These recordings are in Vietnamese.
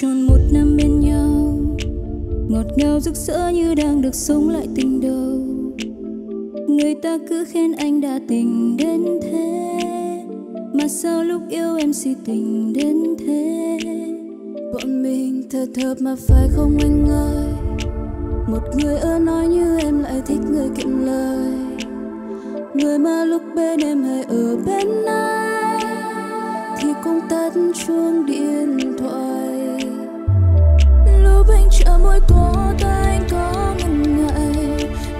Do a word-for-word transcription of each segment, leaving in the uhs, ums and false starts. tròn một năm bên nhau, ngọt ngào rực rỡ như đang được sống lại tình đầu. Người ta cứ khen anh đã tình đến thế, mà sao lúc yêu em si tình đến thế. Bọn mình thật hợp mà phải không anh ơi? Một người ưa nói như em lại thích người kiệm lời, người mà lúc bên em hay ở bên anh thì cũng tắt chuông điện thoại. Lúc anh chờ mỗi tố tay anh có ngần ngại,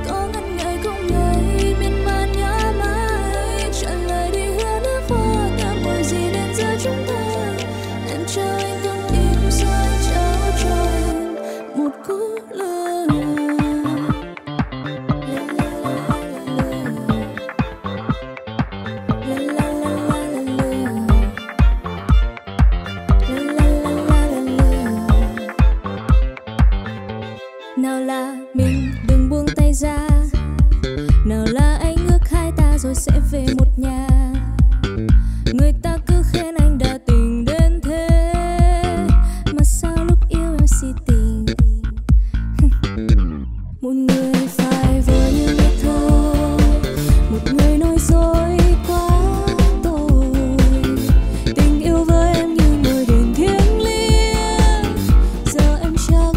có ngần ngại không ngây miên man nhã mãi. Trả lời đi hứa đã phó tạm gọi gì đến giữa chúng ta. Em chờ anh không im sao anh trao cho em một cú lời. Nào là mình đừng buông tay ra, nào là anh ước hai ta rồi sẽ về một nhà. Người ta cứ khen anh đã tình đến thế, mà sao lúc yêu em si tình. Một người phải vừa như người thơ, một người nói dối quá tôi. Tình yêu với em như ngồi đền thiêng liêng, giờ em chẳng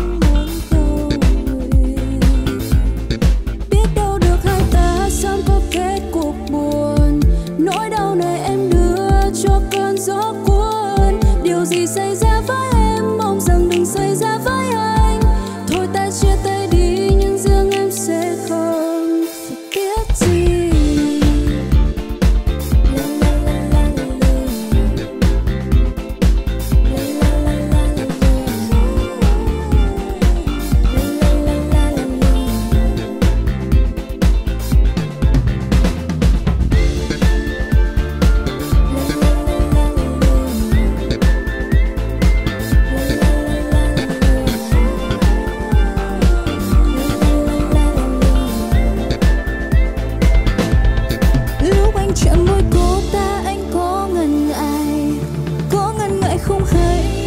chạm môi cô ta anh có ngần ngại, có ngần ngại không hay.